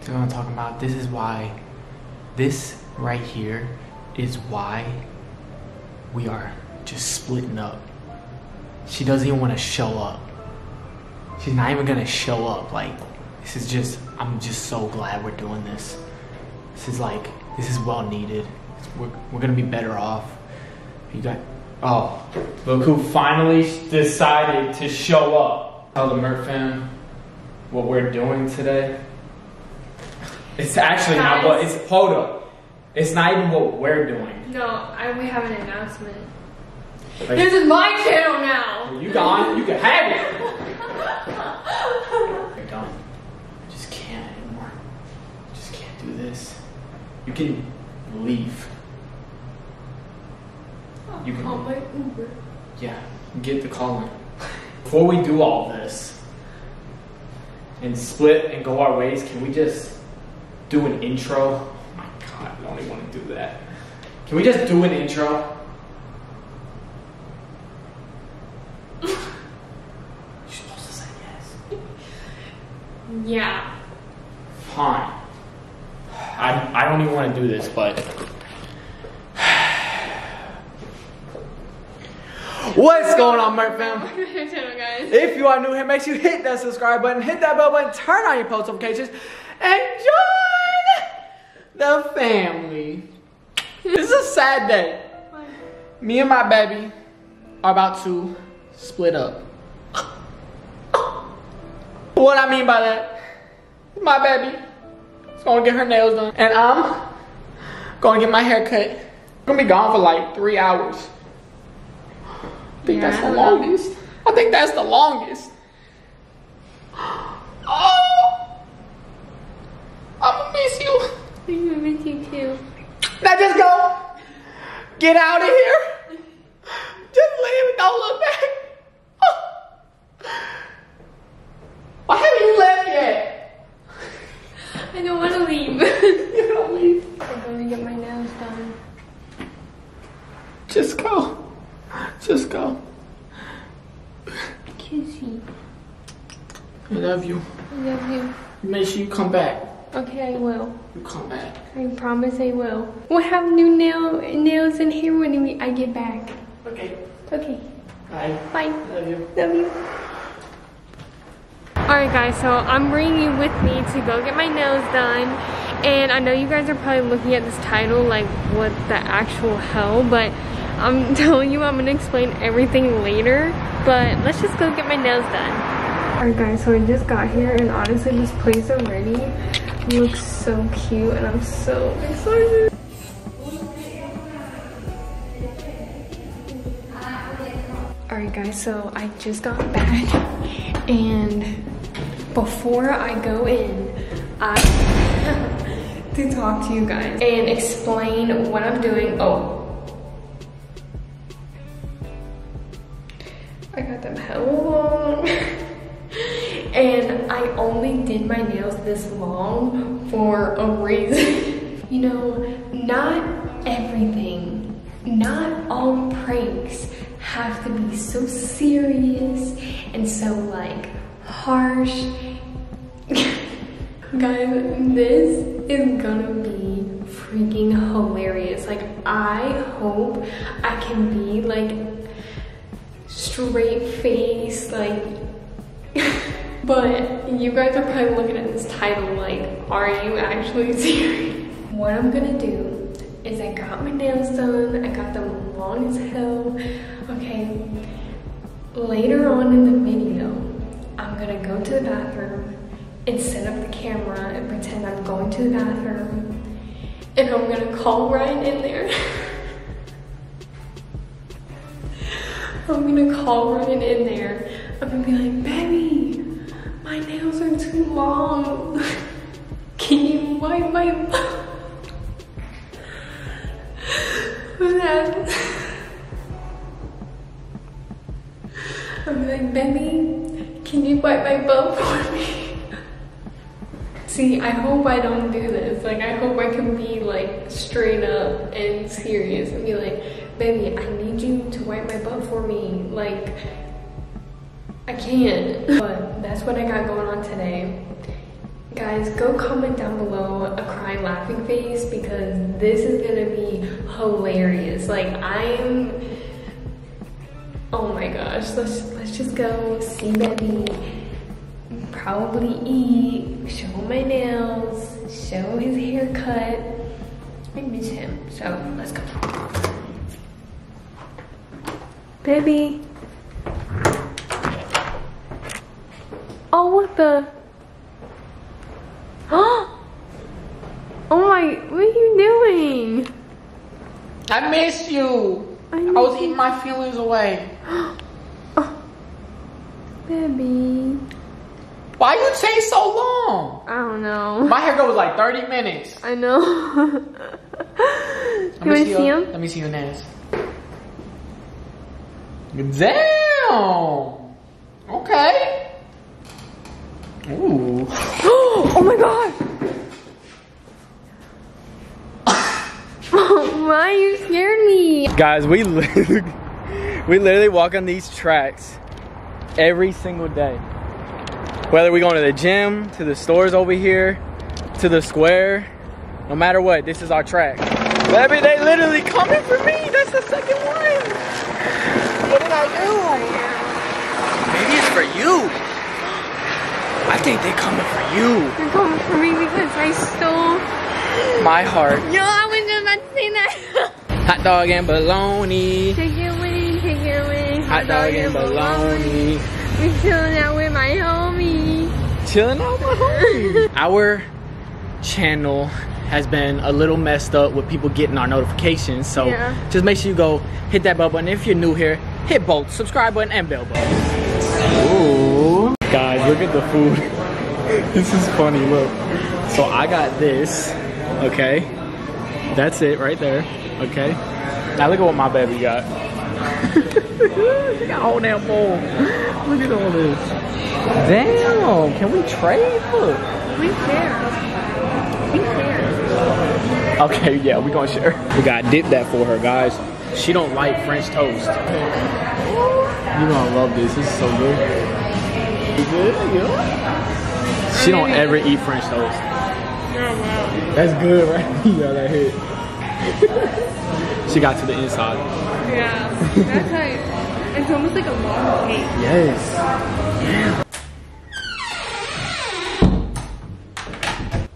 So I'm gonna talk about this is why, this right here is why we are just splitting up. She doesn't even want to show up. She's not even gonna show up. Like, this is just, I'm just so glad we're doing this. This is like, this is well needed. We're gonna be better off. You got, oh, look who finally decided to show up. Tell the Mert fam what we're doing today. It's actually not what, it's, hold up. It's not even what we're doing. No, we have an announcement. Like, this is my channel now. You gone, you can have it. You're done. Just can't anymore. Just can't do this. You can leave. You can call my Uber. Yeah, get the calling. Before we do all this and split and go our ways, can we just do an intro? Oh my god, I only want to do that. Can we just do an intro? You're supposed to say yes. Yeah. Fine. I don't even want to do this, but what's going on, Mert fam? Welcome to our channel, guys. If you are new here, make sure you hit that subscribe button, hit that bell button, turn on your post notifications, and join the family. This is a sad day. What? Me and my baby are about to split up. What I mean by that, my baby is gonna get her nails done, and I'm gonna get my hair cut. I'm gonna be gone for like 3 hours. I think that's the longest. I think that's the longest. Oh, I'm gonna miss you. I'm gonna miss you too. Now just go. Get out of here. Just leave and don't look back. Oh. Why haven't you left yet? I don't want to leave. You don't leave. I'm gonna get my nails done. Just go. Just go. Kissy. I love you. I love you. Make sure you come back. Okay, I will. You come back. I promise I will. We'll have new nails in here when I get back. Okay. Okay. Bye. Bye. Love you. Love you. Alright guys, so I'm bringing you with me to go get my nails done. And I know you guys are probably looking at this title like, what the actual hell, but I'm telling you, I'm gonna explain everything later, but let's just go get my nails done. Alright guys, so I just got here, and honestly this place already looks so cute, and I'm so excited. Alright guys, so I just got back, and before I go in, I have to talk to you guys and explain what I'm doing. Oh. I got them hella long. And I only did my nails this long for a reason. You know, not everything, not all pranks have to be so serious and so like harsh. Guys, this is gonna be freaking hilarious. Like, I hope I can be like straight face, like but you guys are probably looking at this title like, are you actually serious? What I'm gonna do is I got my nails done, I got them long as hell. Okay, later on in the video, I'm gonna go to the bathroom and set up the camera and pretend I'm going to the bathroom, and I'm gonna call Ryan in there. I'm gonna call Ryan in there. I'm gonna be like, baby, my nails are too long. Can you wipe my butt? I'm like, baby, can you wipe my butt for me? See, I hope I don't do this. Like, I hope I can be like straight up and serious and be like, baby, I need you to wipe my butt for me. Like, I can't. But that's what I got going on today. Guys, go comment down below a crying laughing face because this is gonna be hilarious. Like oh my gosh, let's just go see Bebby, probably eat, show my nails, show his haircut. I miss him, so let's go. Bebby. Oh, what the? Oh my, what are you doing? I miss you. I was eating my feelings away. Oh. Baby. Why you take so long? I don't know. My haircut was like 30 minutes. I know. You want to see him? Let me see your nails. Damn. Okay. Ooh. Oh my god! Oh my, you scared me! Guys, we literally walk on these tracks every single day. Whether we go to the gym, to the stores over here, to the square, no matter what, this is our track. Baby, they literally coming for me! That's the second one! What did I do? Maybe it's for you! I think they're coming for you. They're coming for me because I stole my heart. No, I wasn't just about to say that. Hot dog and bologna. Chicken wing, hot dog and bologna. We chilling out with my homie. Chilling out with my homie. Our channel has been a little messed up with people getting our notifications. So yeah, just make sure you go hit that bell button. If you're new here, hit both subscribe button and bell button. Ooh. Guys, look at the food. This is funny, look. So I got this, okay? That's it right there, okay? Now look at what my baby got. She got a whole damn bowl. Look at all this. Damn, can we trade? Look. We share. We share. Okay, yeah, we gonna share. We gotta dip that for her, guys. She don't like French toast. You gonna love this, this is so good. She don't ever eat French toast. That's good, right? You got that hit. She got to the inside. Yeah, that's like, it's almost like a long cake. Yes. Yeah.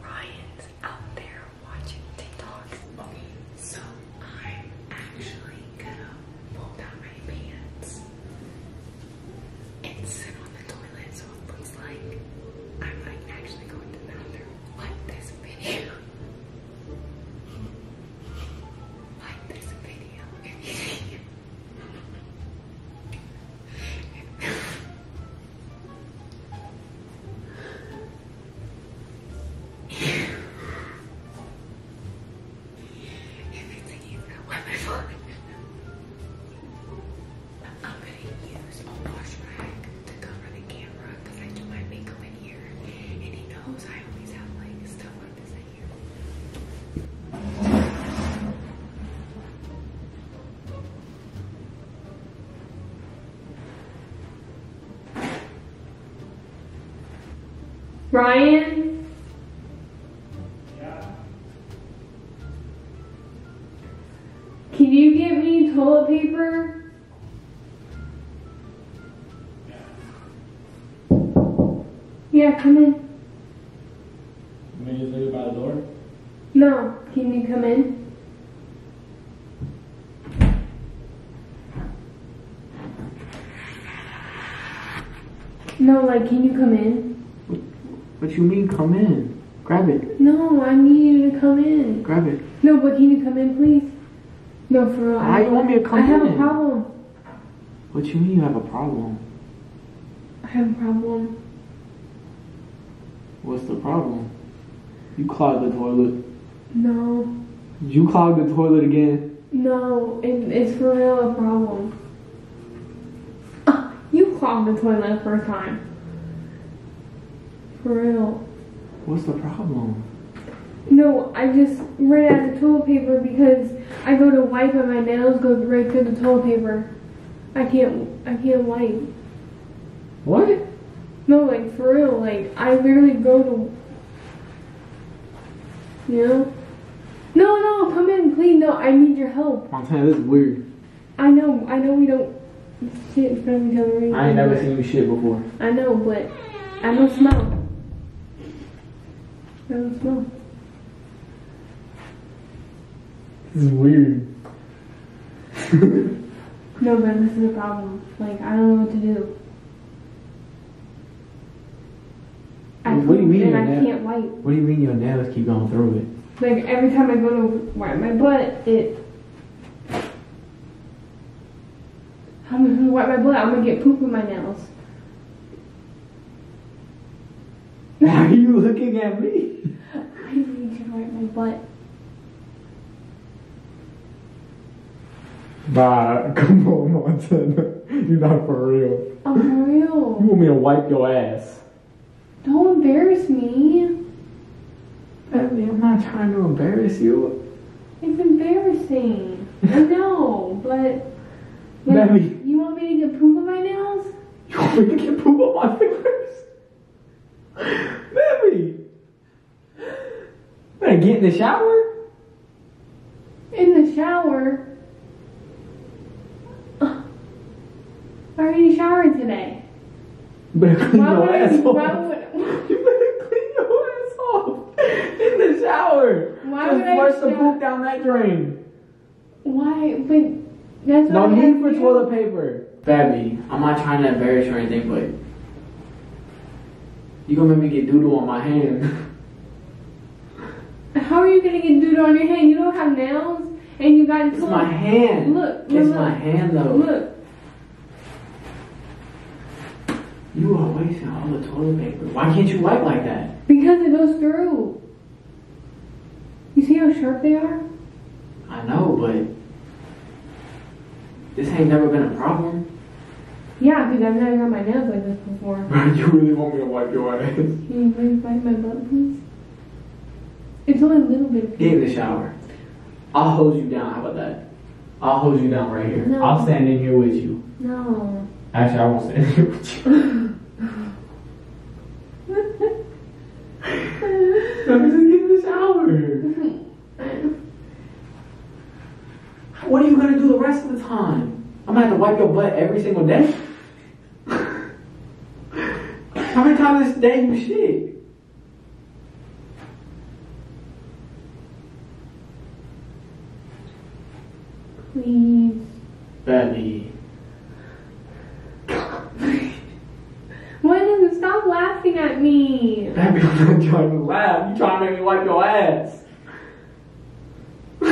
Ryan's out there watching TikToks. Okay, so I'm actually gonna pull down my pants and sit on the toilet. So it looks like I'm like actually going to the bathroom. Like this video. If it's a use that weapon, I'm gonna use a wash rag to cover the camera. Because I do my makeup in here, and he knows I always have like stuff like this in here. Ryan? Yeah? Can you get me toilet paper? Yeah, come in. You want me to leave by the door? No. Can you come in? No, like, can you come in? What you mean, come in? Grab it. No, I need you to come in. Grab it. No, but can you come in, please? No, for real. Why do you want me to come in? I have a problem. What you mean you have a problem? I have a problem. What's the problem? You clogged the toilet. No. You clogged the toilet again? No, it's for real a problem. You clogged the toilet the first time. For real. What's the problem? No, I just ran out of toilet paper because I go to wipe and my nails go right through the toilet paper. I can't wipe. What? No, like, for real, like, I literally go to No. No, no, come in, please. No, I need your help. Montana, this is weird. I know we don't sit in front of each other anymore. I ain't never seen you shit before. I know, but I don't smell. I don't smell. This is weird. No, but this is a problem. Like, I don't know what to do. What do you mean? And I can't wipe. What do you mean your nails keep going through it? Like every time I go to wipe my butt, I'm gonna wipe my butt. I'm gonna get poop in my nails. Why are you looking at me? I need to wipe my butt. Nah, come on, Montana. You're not for real. I'm for real. You want me to wipe your ass? Don't embarrass me. Baby, I'm not trying to embarrass you. It's embarrassing. I know, but... Baby. You want me to get poop on my nails? You want me to get poop on my fingers? Baby! Better get in the shower. In the shower? I already showered today. You better clean your ass off. You better clean your ass off in the shower. Why would I flush the poop down that drain? Why? But that's no need for toilet paper. Baby, I'm not trying to embarrass you or anything, but you gonna make me get doodle on my hand. How are you gonna get doodle on your hand? You don't have nails, and you got it's my hand. Look, it's my hand though. Look. You are wasting all the toilet paper. Why can't you wipe like that? Because it goes through. You see how sharp they are? I know, but this ain't never been a problem. Yeah, because I've never got my nails like this before. Bro, you really want me to wipe your ass? Can you please wipe my butt, please? It's only a little bit. Get in the shower. I'll hold you down. How about that? I'll hold you down right here. No. I'll stand in here with you. No. Actually, I won't stand in here with you. I'm just getting the shower. What are you gonna do the rest of the time? I'm gonna have to wipe your butt every single day. How many times this day you shit? Please, baby. Stop laughing at me. Baby, I'm not trying to laugh. You trying to make me wipe your ass. So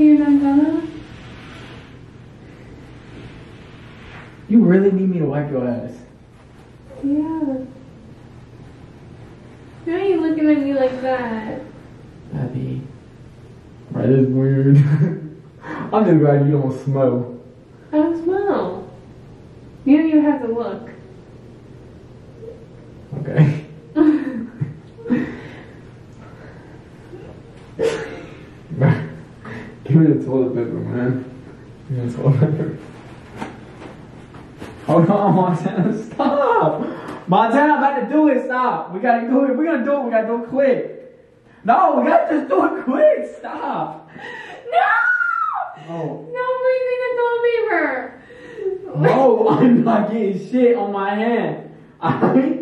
you're not gonna? You really need me to wipe your ass? Yeah. Why are you looking at me like that? Baby. Right, that is weird. I'm just glad you don't smell. I don't smell. You don't even have to look. Okay. Give me the toilet paper, man. Give me the toilet paper. Hold on, Montana, stop! Montana, I'm about to do it, stop! We gotta do it, we're gonna do it, we gotta do it quick! No, we gotta just do it quick, stop! No! Oh. No, please, the toilet paper! No, I'm not getting shit on my hand. I'm not getting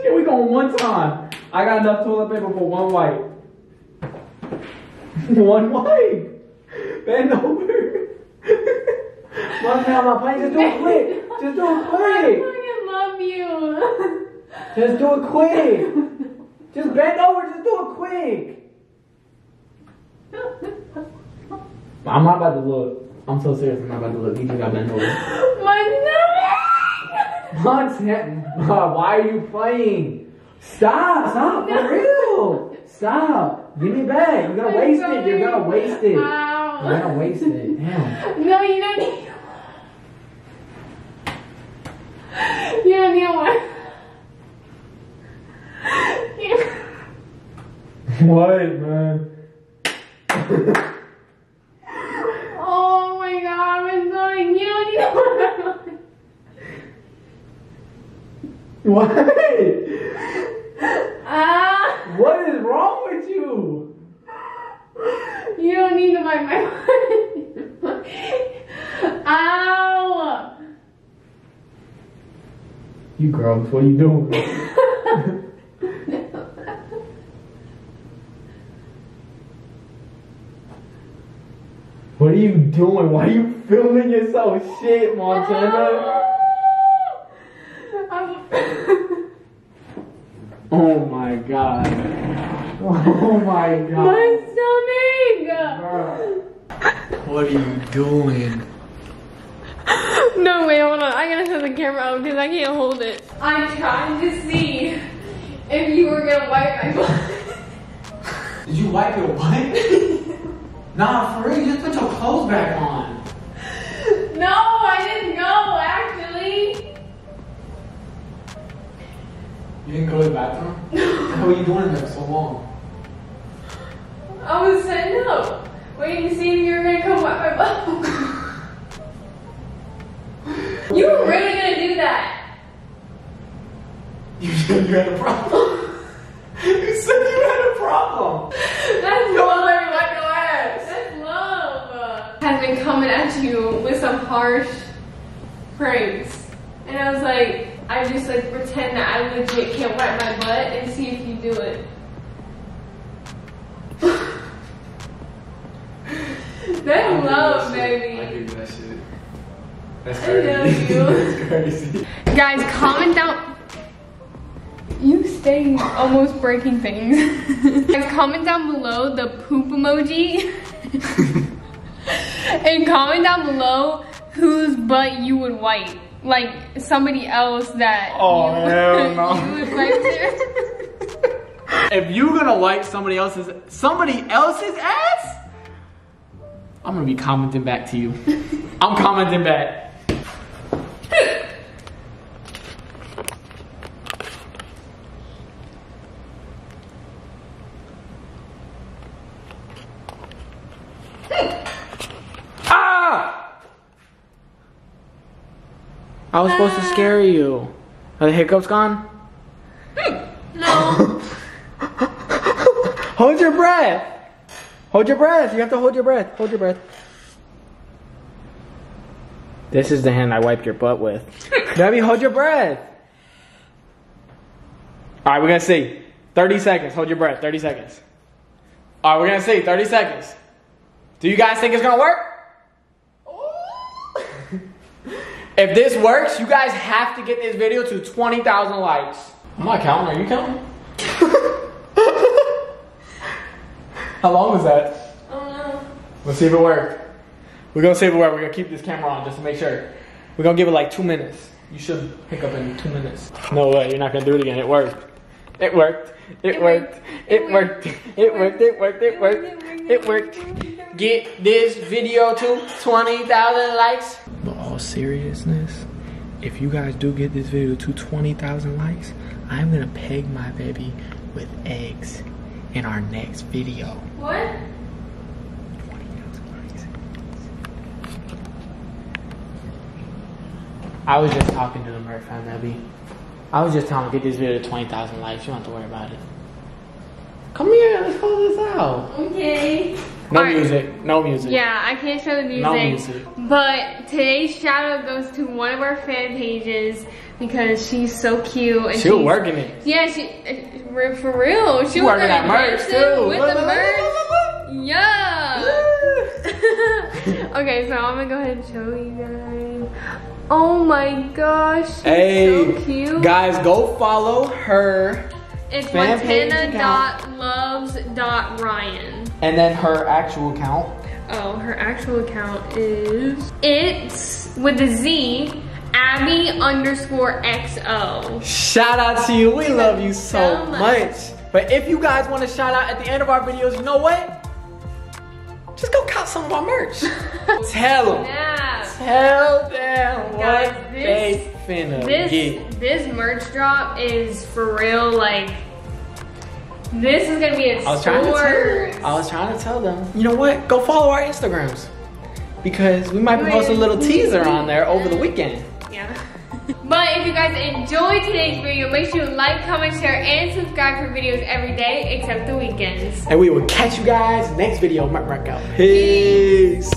shit. We going one time. I got enough toilet paper for one wipe. One wipe. Bend over. Montana, my plane. Just do it quick. Just do it quick. I fucking love you. Just do it quick. Just bend over. Just do it quick. I'm not about to look. I'm so serious, I'm not about to look. You think I bent over? Montana! Why are you playing? Stop, no. For real! Stop! Give me back! You're gonna waste it, you're gonna waste it. Ow. You're gonna waste it, damn. No, you don't need one. You don't need one. What, man? What? What is wrong with you? You don't need to bite my butt. Ow! You gross. What are you doing? What are you doing? Why are you filming yourself? Shit, Montana. Oh my god. Oh my god. My stomach! What are you doing? No, wait, hold on. I gotta shut the camera out because I can't hold it. I'm trying to see if you were gonna wipe my butt. Did you wipe your butt? Nah, for real, just put your clothes back on. No, I didn't go, actually. You didn't go to the bathroom? How are you doing in there so long? I was sitting up, waiting to see if you were gonna come wipe my butt. You were really gonna do that. You had a problem. You said you had a problem. That's love, like your ass. That's love. Has been coming at you with some harsh pranks, and I was like, I just like pretend that I legit can't wipe my butt and see if you do it. That's love, baby. I do that shit. That's crazy. I love you. That's crazy. Guys, comment down. You stay almost breaking things. Guys, comment down below the poop emoji. And comment down below whose butt you would wipe. Like somebody else that you would wipe there. If you're gonna wipe somebody else's ass, I'm gonna be commenting back to you. I'm commenting back. I was supposed to scare you. Are the hiccups gone? No. Hold your breath. Hold your breath. You have to hold your breath. Hold your breath. This is the hand I wiped your butt with. Debbie, hold your breath. All right, we're gonna see. 30 seconds. Hold your breath. 30 seconds. All right, we're gonna see. 30 seconds. Do you guys think it's gonna work? If this works, you guys have to get this video to 20,000 likes. I'm not counting, are you counting? How long was that? I don't know. Let's see if it worked. We're gonna see if it worked. We're gonna keep this camera on just to make sure. We're gonna give it like 2 minutes. You should pick up in 2 minutes. No way, you're not gonna do it again. It worked. It worked. It worked. It worked. It worked. It worked. It worked. It worked. Get this video to 20,000 likes. Seriousness, if you guys do get this video to 20,000 likes, I'm gonna peg my baby with eggs in our next video. What? 20,000 likes. I was just talking to the Merc fan, baby. I was just telling him, get this video to 20,000 likes. You don't have to worry about it. Come here, let's call this out. Okay. No music, no music. Yeah, I can't show the music. No music. But today's shout out goes to one of our fan pages because she's so cute. And she's working it. Yeah, for real. She working that merch too. With the merch. Yeah. Okay, so I'm gonna go ahead and show you guys. Oh my gosh, she's so cute. Guys, go follow her. It's Montana.loves.Ryan. And then her actual account. Oh, her actual account is it's with a Z, Abby_XO. Shout out to you. We love you so much. But if you guys want a shout out at the end of our videos, you know what? Just go cop some of our merch. Tell them. Yeah. Tell them guys, what they finna get. This merch drop is for real, like. This is gonna be in stores. I was trying to tell them. You know what? Go follow our Instagrams because we might post a little teaser on there over the weekend. Yeah. But if you guys enjoyed today's video, make sure you like, comment, share, and subscribe for videos every day except the weekends. And we will catch you guys next video. Peace.